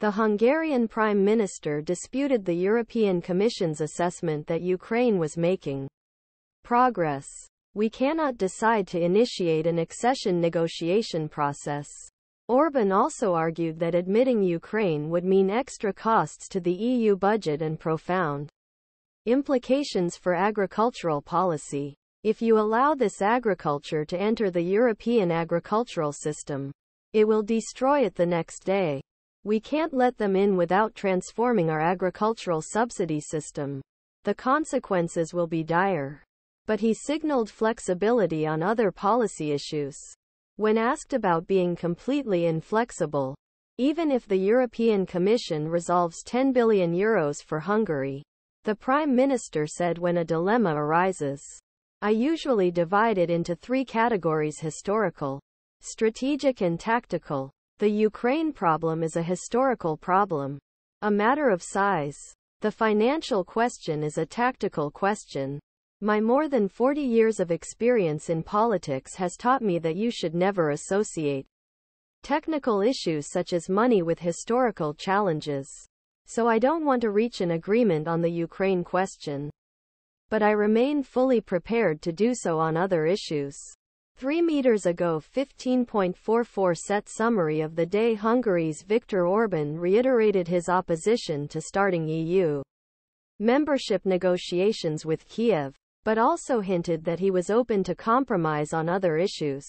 The Hungarian Prime Minister disputed the European Commission's assessment that Ukraine was making progress. We cannot decide to initiate an accession negotiation process. Orbán also argued that admitting Ukraine would mean extra costs to the EU budget and profound implications for agricultural policy. If you allow this agriculture to enter the European agricultural system, it will destroy it the next day. We can't let them in without transforming our agricultural subsidy system. The consequences will be dire. But he signaled flexibility on other policy issues. When asked about being completely inflexible, even if the European Commission resolves €10 billion for Hungary, the Prime Minister said when a dilemma arises, I usually divide it into three categories: historical, strategic and tactical. The Ukraine problem is a historical problem, a matter of size. The financial question is a tactical question. My more than 40 years of experience in politics has taught me that you should never associate technical issues such as money with historical challenges. So I don't want to reach an agreement on the Ukraine question. But I remain fully prepared to do so on other issues. 3 meters ago 15.44 set summary of the day Hungary's Viktor Orbán reiterated his opposition to starting EU membership negotiations with Kiev, but also hinted that he was open to compromise on other issues.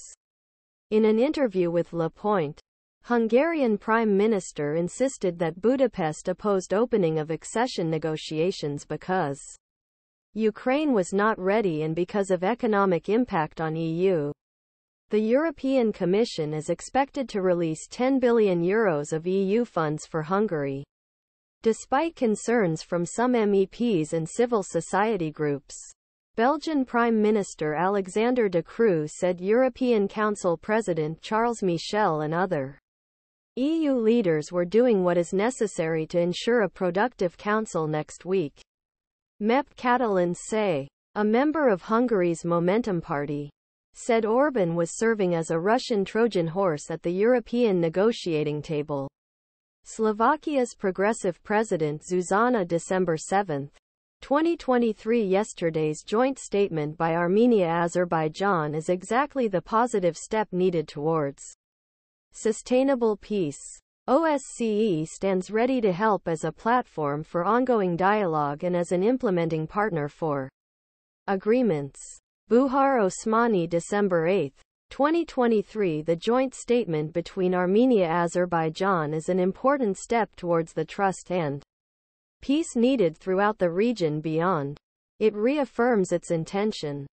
In an interview with Le Point, Hungarian Prime Minister insisted that Budapest opposed opening of accession negotiations because Ukraine was not ready and because of economic impact on EU. The European Commission is expected to release €10 billion of EU funds for Hungary, despite concerns from some MEPs and civil society groups. Belgian Prime Minister Alexander de Croo said European Council President Charles Michel and other EU leaders were doing what is necessary to ensure a productive Council next week. MEP Katalin Cseh, a member of Hungary's Momentum Party, said Orbán was serving as a Russian Trojan horse at the European negotiating table. Slovakia's Progressive President Zuzana December 7, 2023. Yesterday's joint statement by Armenia-Azerbaijan is exactly the positive step needed towards sustainable peace. OSCE stands ready to help as a platform for ongoing dialogue and as an implementing partner for agreements. Buhar Osmani December 8, 2023. The joint statement between Armenia and Azerbaijan is an important step towards the trust and peace needed throughout the region beyond. It reaffirms its intention